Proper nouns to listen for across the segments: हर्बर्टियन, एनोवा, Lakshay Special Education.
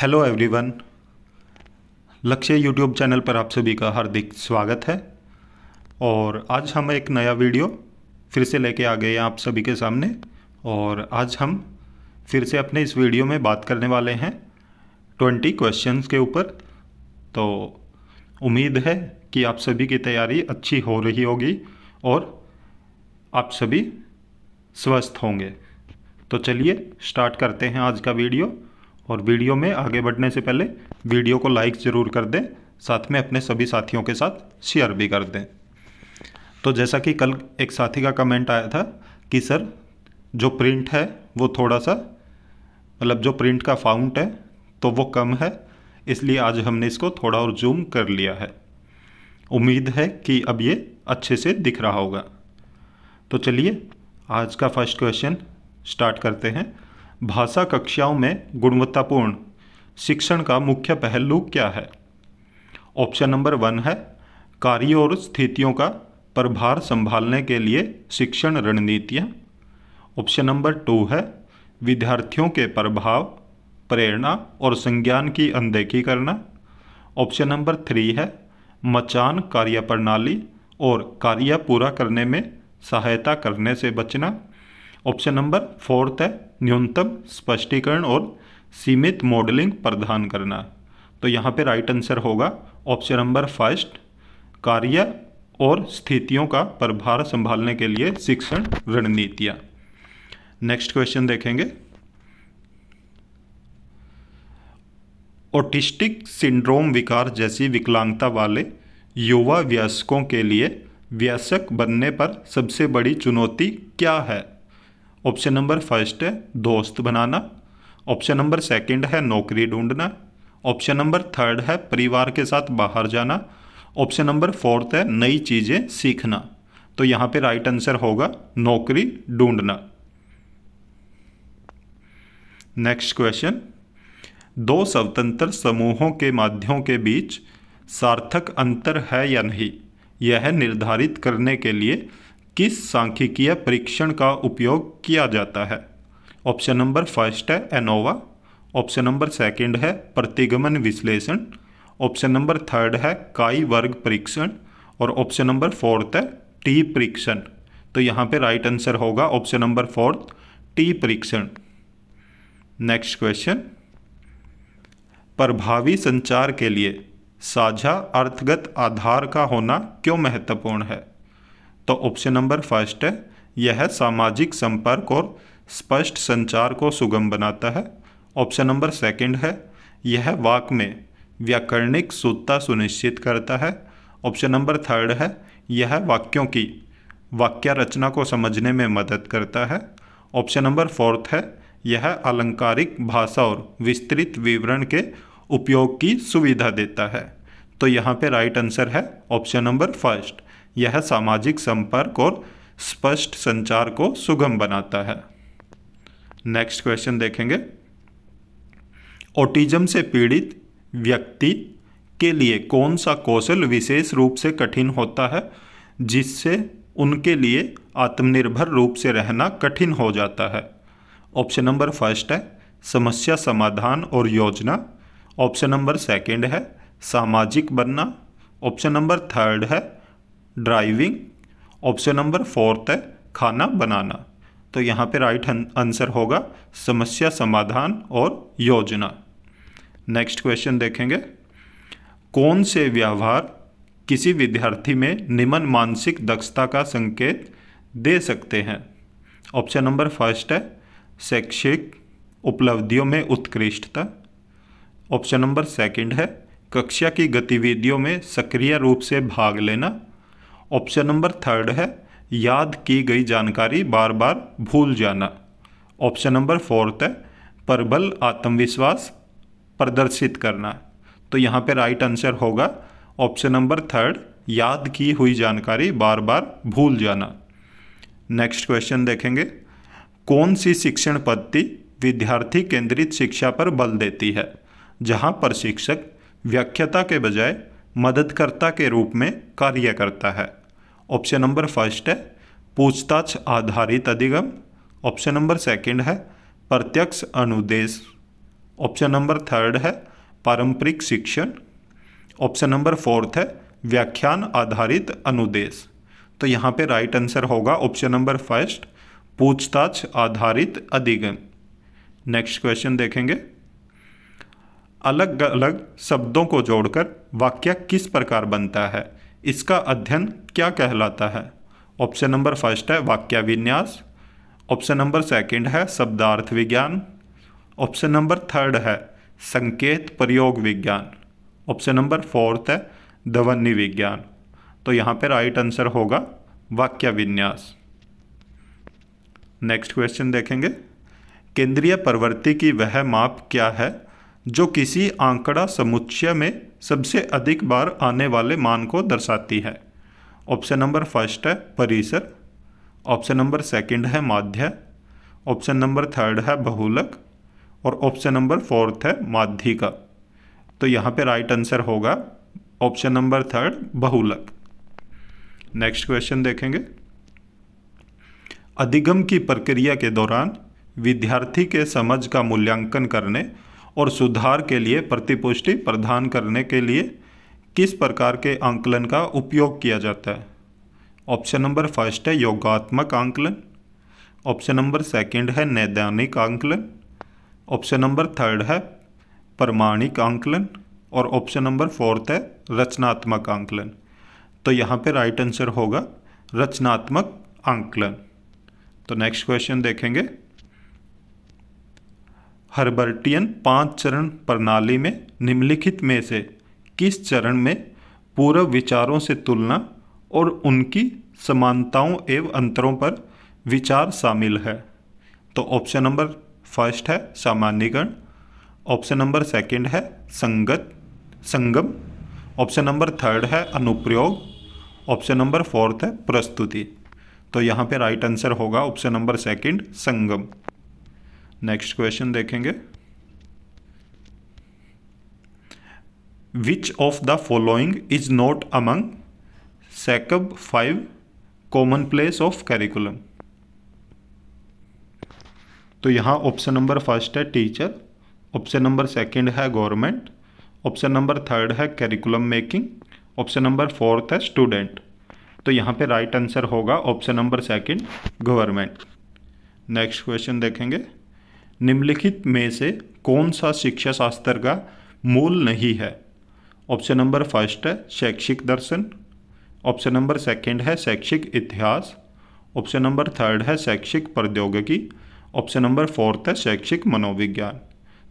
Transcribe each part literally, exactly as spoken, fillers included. Hello everyone, Lakshya YouTube channel पर आप सभी का हार्दिक स्वागत है। और आज हम एक नया वीडियो फिर से लेके आ गए हैं आप सभी के सामने। और आज हम फिर से अपने इस वीडियो में बात करने वाले हैं ट्वेंटी क्वेश्चंस के ऊपर। तो उम्मीद है कि आप सभी की तैयारी अच्छी हो रही होगी और आप सभी स्वस्थ होंगे। तो चलिए स्टार्ट करते हैं आज का वीडियो। और वीडियो में आगे बढ़ने से पहले वीडियो को लाइक ज़रूर कर दें, साथ में अपने सभी साथियों के साथ शेयर भी कर दें। तो जैसा कि कल एक साथी का कमेंट आया था कि सर जो प्रिंट है वो थोड़ा सा, मतलब जो प्रिंट का फाउंट है तो वो कम है, इसलिए आज हमने इसको थोड़ा और जूम कर लिया है। उम्मीद है कि अब ये अच्छे से दिख रहा होगा। तो चलिए आज का फर्स्ट क्वेश्चन स्टार्ट करते हैं। भाषा कक्षाओं में गुणवत्तापूर्ण शिक्षण का मुख्य पहलू क्या है? ऑप्शन नंबर वन है कार्यों और स्थितियों का प्रभार संभालने के लिए शिक्षण रणनीतियाँ। ऑप्शन नंबर टू है विद्यार्थियों के प्रभाव, प्रेरणा और संज्ञान की अनदेखी करना। ऑप्शन नंबर थ्री है मचान कार्यप्रणाली और कार्य पूरा करने में सहायता करने से बचना। ऑप्शन नंबर फोर्थ है न्यूनतम स्पष्टीकरण और सीमित मॉडलिंग प्रदान करना। तो यहाँ पे राइट आंसर होगा ऑप्शन नंबर फर्स्ट, कार्य और स्थितियों का प्रभार संभालने के लिए शिक्षण रणनीतियाँ। नेक्स्ट क्वेश्चन देखेंगे। ऑटिस्टिक सिंड्रोम विकार जैसी विकलांगता वाले युवा वयस्कों के लिए वयस्क बनने पर सबसे बड़ी चुनौती क्या है? ऑप्शन नंबर फर्स्ट है दोस्त बनाना। ऑप्शन नंबर सेकंड है नौकरी ढूंढना। ऑप्शन नंबर थर्ड है परिवार के साथ बाहर जाना। ऑप्शन नंबर फोर्थ है नई चीज़ें सीखना। तो यहाँ पे राइट आंसर होगा नौकरी ढूंढना। Next question. दो स्वतंत्र समूहों के माध्यमों के बीच सार्थक अंतर है या नहीं, यह निर्धारित करने के लिए किस सांख्यिकीय परीक्षण का उपयोग किया जाता है? ऑप्शन नंबर फर्स्ट है एनोवा। ऑप्शन नंबर सेकंड है प्रतिगमन विश्लेषण। ऑप्शन नंबर थर्ड है काई वर्ग परीक्षण और ऑप्शन नंबर फोर्थ है टी परीक्षण। तो यहाँ पे राइट आंसर होगा ऑप्शन नंबर फोर्थ, टी परीक्षण। Next question. प्रभावी संचार के लिए साझा अर्थगत आधार का होना क्यों महत्वपूर्ण है? तो ऑप्शन नंबर फर्स्ट है यह सामाजिक संपर्क और स्पष्ट संचार को सुगम बनाता है। ऑप्शन नंबर सेकंड है यह वाक में व्याकरणिक शुद्धता सुनिश्चित करता है। ऑप्शन नंबर थर्ड है यह वाक्यों की वाक्य रचना को समझने में मदद करता है। ऑप्शन नंबर फोर्थ है यह आलंकारिक भाषा और विस्तृत विवरण के उपयोग की सुविधा देता है। तो यहाँ पे राइट आंसर है ऑप्शन नंबर फर्स्ट, यह सामाजिक संपर्क और स्पष्ट संचार को सुगम बनाता है। नेक्स्ट क्वेश्चन देखेंगे। ऑटिज्म से पीड़ित व्यक्ति के लिए कौन सा कौशल विशेष रूप से कठिन होता है जिससे उनके लिए आत्मनिर्भर रूप से रहना कठिन हो जाता है? ऑप्शन नंबर फर्स्ट है समस्या समाधान और योजना। ऑप्शन नंबर सेकंड है सामाजिक बनना। ऑप्शन नंबर थर्ड है ड्राइविंग। ऑप्शन नंबर फोर्थ है खाना बनाना। तो यहाँ पे राइट आंसर होगा समस्या समाधान और योजना। नेक्स्ट क्वेश्चन देखेंगे। कौन से व्यवहार किसी विद्यार्थी में निम्न मानसिक दक्षता का संकेत दे सकते हैं? ऑप्शन नंबर फर्स्ट है शैक्षिक उपलब्धियों में उत्कृष्टता। ऑप्शन नंबर सेकंड है कक्षा की गतिविधियों में सक्रिय रूप से भाग लेना। ऑप्शन नंबर थर्ड है याद की गई जानकारी बार बार भूल जाना। ऑप्शन नंबर फोर्थ है प्रबल आत्मविश्वास प्रदर्शित करना। तो यहाँ पे राइट आंसर होगा ऑप्शन नंबर थर्ड, याद की हुई जानकारी बार बार भूल जाना। नेक्स्ट क्वेश्चन देखेंगे। कौन सी शिक्षण पद्धति विद्यार्थी केंद्रित शिक्षा पर बल देती है जहाँ प्रशिक्षक व्याख्याता के बजाय मददकर्ता के रूप में कार्य करता है? ऑप्शन नंबर फर्स्ट है पूछताछ आधारित अधिगम। ऑप्शन नंबर सेकंड है प्रत्यक्ष अनुदेश। ऑप्शन नंबर थर्ड है पारंपरिक शिक्षण, ऑप्शन नंबर फोर्थ है व्याख्यान आधारित अनुदेश। तो यहाँ पे राइट आंसर होगा ऑप्शन नंबर फर्स्ट पूछताछ आधारित अधिगम। नेक्स्ट क्वेश्चन देखेंगे, अलग अलग शब्दों को जोड़कर वाक्य किस प्रकार बनता है, इसका अध्ययन क्या कहलाता है। ऑप्शन नंबर फर्स्ट है वाक्य विन्यास, ऑप्शन नंबर सेकंड है शब्दार्थ विज्ञान, ऑप्शन नंबर थर्ड है संकेत प्रयोग विज्ञान, ऑप्शन नंबर फोर्थ है ध्वनि विज्ञान। तो यहाँ पे राइट आंसर होगा वाक्य विन्यास। नेक्स्ट क्वेश्चन देखेंगे, केंद्रीय प्रवृत्ति की वह माप क्या है जो किसी आंकड़ा समुच्चय में सबसे अधिक बार आने वाले मान को दर्शाती है। ऑप्शन नंबर फर्स्ट है परिसर, ऑप्शन नंबर सेकंड है माध्य, ऑप्शन नंबर थर्ड है बहुलक और ऑप्शन नंबर फोर्थ है माध्यिका। तो यहाँ पे राइट आंसर होगा ऑप्शन नंबर थर्ड बहुलक। नेक्स्ट क्वेश्चन देखेंगे, अधिगम की प्रक्रिया के दौरान विद्यार्थी के समझ का मूल्यांकन करने और सुधार के लिए प्रतिपुष्टि प्रदान करने के लिए किस प्रकार के आंकलन का उपयोग किया जाता है। ऑप्शन नंबर फर्स्ट है योगात्मक आंकलन, ऑप्शन नंबर सेकंड है नैदानिक आंकलन, ऑप्शन नंबर थर्ड है प्रमाणिक आंकलन और ऑप्शन नंबर फोर्थ है रचनात्मक आंकलन। तो यहाँ पे राइट आंसर होगा रचनात्मक आंकलन। तो नेक्स्ट क्वेश्चन देखेंगे, हर्बर्टियन पांच चरण प्रणाली में निम्नलिखित में से किस चरण में पूर्व विचारों से तुलना और उनकी समानताओं एवं अंतरों पर विचार शामिल है। तो ऑप्शन नंबर फर्स्ट है सामान्यीकरण, ऑप्शन नंबर सेकंड है संगत संगम, ऑप्शन नंबर थर्ड है अनुप्रयोग, ऑप्शन नंबर फोर्थ है प्रस्तुति। तो यहाँ पे राइट आंसर होगा ऑप्शन नंबर सेकंड संगम। नेक्स्ट क्वेश्चन देखेंगे, Which of the following is not among S A C B five commonplace of curriculum? तो यहाँ ऑप्शन नंबर फर्स्ट है टीचर, ऑप्शन नंबर सेकंड है गवर्नमेंट, ऑप्शन नंबर थर्ड है curriculum making, option number fourth है student. तो यहाँ पे right answer होगा option number second government. Next question देखेंगे, निम्नलिखित में से कौन सा शिक्षा शास्त्र का मूल नहीं है। ऑप्शन नंबर फर्स्ट है शैक्षिक दर्शन, ऑप्शन नंबर सेकंड है शैक्षिक इतिहास, ऑप्शन नंबर थर्ड है शैक्षिक प्रौद्योगिकी, ऑप्शन नंबर फोर्थ है शैक्षिक मनोविज्ञान।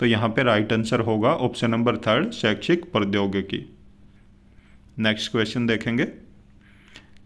तो यहाँ पे राइट आंसर होगा ऑप्शन नंबर थर्ड शैक्षिक प्रौद्योगिकी। नेक्स्ट क्वेश्चन देखेंगे,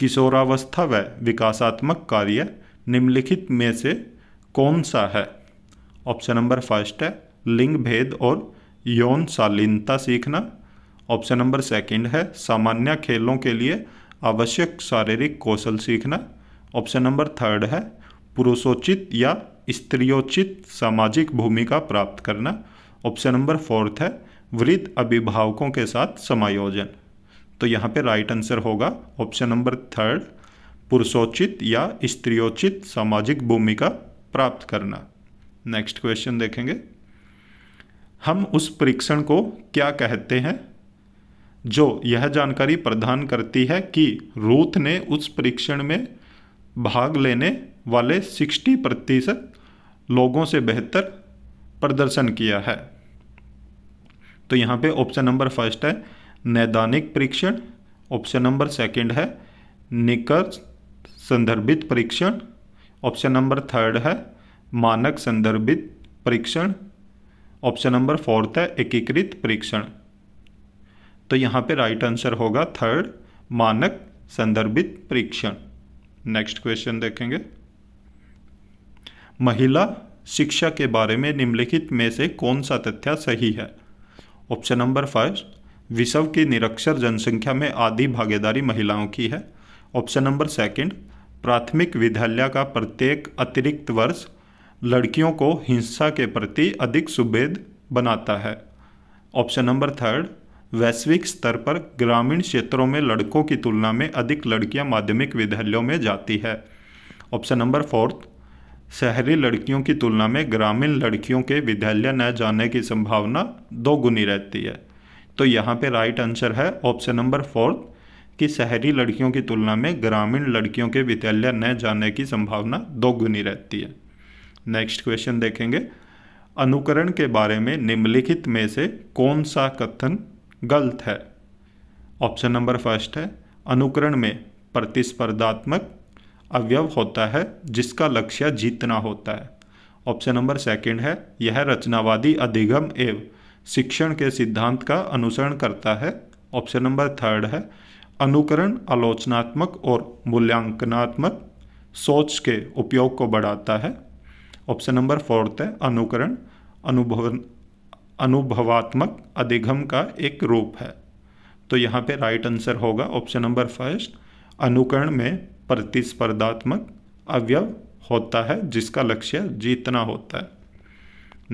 किशोरावस्था व विकासात्मक कार्य निम्नलिखित में से कौन सा है। ऑप्शन नंबर फर्स्ट है लिंग भेद और यौन शालीनता सीखना, ऑप्शन नंबर सेकंड है सामान्य खेलों के लिए आवश्यक शारीरिक कौशल सीखना, ऑप्शन नंबर थर्ड है पुरुषोचित या स्त्रियोचित सामाजिक भूमिका प्राप्त करना, ऑप्शन नंबर फोर्थ है वृद्ध अभिभावकों के साथ समायोजन। तो यहाँ पे राइट आंसर होगा ऑप्शन नंबर थर्ड पुरुषोचित या स्त्रियोचित सामाजिक भूमिका प्राप्त करना। नेक्स्ट क्वेश्चन देखेंगे, हम उस परीक्षण को क्या कहते हैं जो यह जानकारी प्रदान करती है कि रूथ ने उस परीक्षण में भाग लेने वाले साठ प्रतिशत लोगों से बेहतर प्रदर्शन किया है। तो यहाँ पे ऑप्शन नंबर फर्स्ट है नैदानिक परीक्षण, ऑप्शन नंबर सेकंड है निकट संदर्भित परीक्षण, ऑप्शन नंबर थर्ड है मानक संदर्भित परीक्षण, ऑप्शन नंबर फोर्थ है एकीकृत परीक्षण। तो यहाँ पे राइट आंसर होगा थर्ड मानक संदर्भित परीक्षण। नेक्स्ट क्वेश्चन देखेंगे, महिला शिक्षा के बारे में निम्नलिखित में से कौन सा तथ्य सही है। ऑप्शन नंबर फर्स्ट विश्व की निरक्षर जनसंख्या में आधी भागीदारी महिलाओं की है, ऑप्शन नंबर सेकंड प्राथमिक विद्यालय का प्रत्येक अतिरिक्त वर्ष लड़कियों को हिंसा के प्रति अधिक सुभेद बनाता है, ऑप्शन नंबर थर्ड वैश्विक स्तर पर ग्रामीण क्षेत्रों में लड़कों की तुलना में अधिक लड़कियां माध्यमिक विद्यालयों में जाती है, ऑप्शन नंबर फोर्थ शहरी लड़कियों की तुलना में ग्रामीण लड़कियों के विद्यालय न जाने की संभावना दोगुनी रहती है। तो यहाँ पे राइट आंसर है ऑप्शन नंबर फोर्थ कि शहरी लड़कियों की तुलना में ग्रामीण लड़कियों के विद्यालय न जाने की संभावना दोगुनी रहती है। नेक्स्ट क्वेश्चन देखेंगे, अनुकरण के बारे में निम्नलिखित में से कौन सा कथन गलत है। ऑप्शन नंबर फर्स्ट है अनुकरण में प्रतिस्पर्धात्मक अवयव होता है जिसका लक्ष्य जीतना होता है। ऑप्शन नंबर सेकंड है यह रचनावादी अधिगम एवं शिक्षण के सिद्धांत का अनुसरण करता है। ऑप्शन नंबर थर्ड है अनुकरण आलोचनात्मक और मूल्यांकनात्मक सोच के उपयोग को बढ़ाता है। ऑप्शन नंबर फोर्थ है अनुकरण अनुभव अनुभवात्मक अधिगम का एक रूप है। तो यहाँ पे राइट आंसर होगा ऑप्शन नंबर फर्स्ट, अनुकरण में प्रतिस्पर्धात्मक अवयव होता है जिसका लक्ष्य जीतना होता है।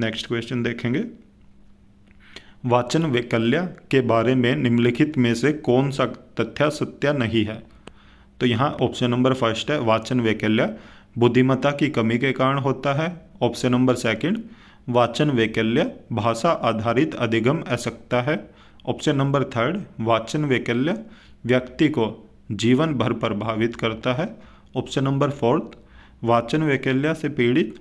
नेक्स्ट क्वेश्चन देखेंगे, वाचन वैकल्य के बारे में निम्नलिखित में से कौन सा तथ्य सत्य नहीं है। तो यहाँ ऑप्शन नंबर फर्स्ट है वाचन वैकल्य बुद्धिमत्ता की कमी के कारण होता है। ऑप्शन नंबर सेकंड, वाचन वैकल्य भाषा आधारित अधिगम असक्ता है। ऑप्शन नंबर थर्ड, वाचन वैकल्य व्यक्ति को जीवन भर प्रभावित करता है। ऑप्शन नंबर फोर्थ, वाचन वैकल्य से पीड़ित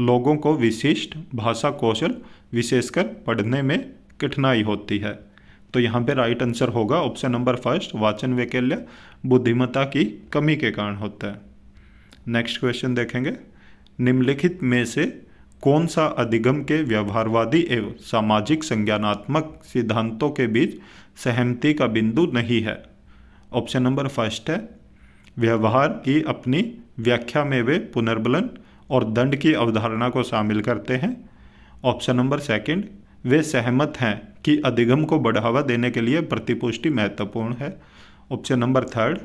लोगों को विशिष्ट भाषा कौशल विशेषकर पढ़ने में कठिनाई होती है। तो यहाँ पे राइट आंसर होगा ऑप्शन नंबर फर्स्ट, वाचन वैकल्य बुद्धिमत्ता की कमी के कारण होता है। नेक्स्ट क्वेश्चन देखेंगे, निम्नलिखित में से कौन सा अधिगम के व्यवहारवादी एवं सामाजिक संज्ञानात्मक सिद्धांतों के बीच सहमति का बिंदु नहीं है। ऑप्शन नंबर फर्स्ट है व्यवहार की अपनी व्याख्या में वे पुनर्बलन और दंड की अवधारणा को शामिल करते हैं। ऑप्शन नंबर सेकंड, वे सहमत हैं कि अधिगम को बढ़ावा देने के लिए प्रतिपुष्टि महत्वपूर्ण है। ऑप्शन नंबर थर्ड,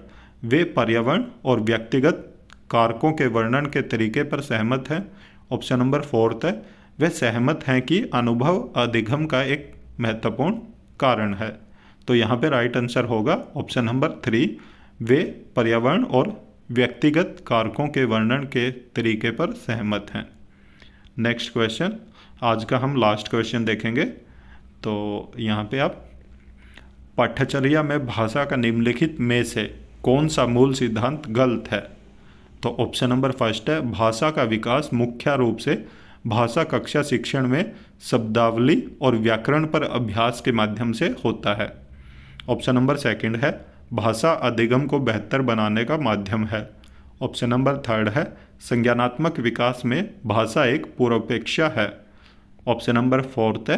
वे पर्यावरण और व्यक्तिगत कारकों के वर्णन के तरीके पर सहमत हैं। ऑप्शन नंबर फोर्थ है वे सहमत हैं कि अनुभव अधिगम का एक महत्वपूर्ण कारण है। तो यहाँ पे राइट आंसर होगा ऑप्शन नंबर थ्री, वे पर्यावरण और व्यक्तिगत कारकों के वर्णन के तरीके पर सहमत हैं। नेक्स्ट क्वेश्चन, आज का हम लास्ट क्वेश्चन देखेंगे। तो यहाँ पे आप पाठ्यचर्या में भाषा का निम्नलिखित में से कौन सा मूल सिद्धांत गलत है। तो ऑप्शन नंबर फर्स्ट है भाषा का विकास मुख्य रूप से भाषा कक्षा शिक्षण में शब्दावली और व्याकरण पर अभ्यास के माध्यम से होता है। ऑप्शन नंबर सेकंड है भाषा अधिगम को बेहतर बनाने का माध्यम है। ऑप्शन नंबर थर्ड है संज्ञानात्मक विकास में भाषा एक पूर्वापेक्षा है। ऑप्शन नंबर फोर्थ है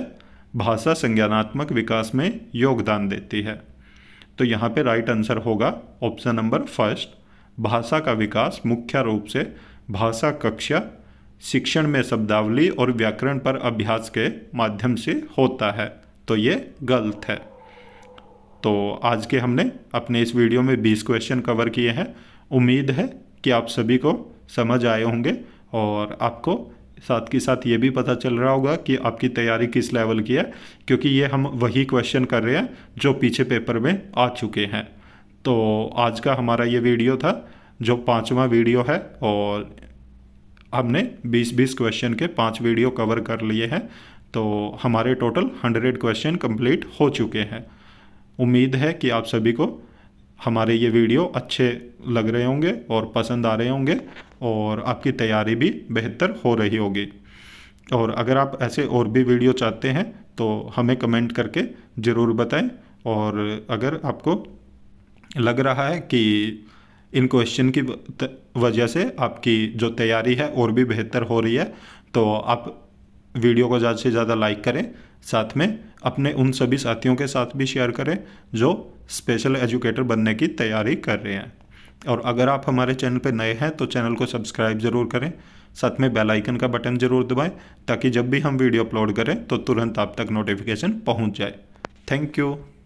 भाषा संज्ञानात्मक विकास में योगदान देती है। तो यहाँ पे राइट आंसर होगा ऑप्शन नंबर फर्स्ट, भाषा का विकास मुख्य रूप से भाषा कक्षा शिक्षण में शब्दावली और व्याकरण पर अभ्यास के माध्यम से होता है। तो ये गलत है। तो आज के हमने अपने इस वीडियो में बीस क्वेश्चन कवर किए हैं। उम्मीद है कि आप सभी को समझ आए होंगे और आपको साथ के साथ ये भी पता चल रहा होगा कि आपकी तैयारी किस लेवल की है, क्योंकि ये हम वही क्वेश्चन कर रहे हैं जो पीछे पेपर में आ चुके हैं। तो आज का हमारा ये वीडियो था जो पाँचवा वीडियो है और हमने बीस बीस क्वेश्चन के पाँच वीडियो कवर कर लिए हैं। तो हमारे टोटल हंड्रेड क्वेश्चन कंप्लीट हो चुके हैं। उम्मीद है कि आप सभी को हमारे ये वीडियो अच्छे लग रहे होंगे और पसंद आ रहे होंगे और आपकी तैयारी भी बेहतर हो रही होगी। और अगर आप ऐसे और भी वीडियो चाहते हैं तो हमें कमेंट करके ज़रूर बताएं। और अगर आपको लग रहा है कि इन क्वेश्चन की वजह से आपकी जो तैयारी है और भी बेहतर हो रही है तो आप वीडियो को ज़्यादा से ज़्यादा लाइक करें, साथ में अपने उन सभी साथियों के साथ भी शेयर करें जो स्पेशल एजुकेटर बनने की तैयारी कर रहे हैं। और अगर आप हमारे चैनल पर नए हैं तो चैनल को सब्सक्राइब ज़रूर करें, साथ में बेल आइकन का बटन ज़रूर दबाएं ताकि जब भी हम वीडियो अपलोड करें तो तुरंत आप तक नोटिफिकेशन पहुंच जाए। Thank you.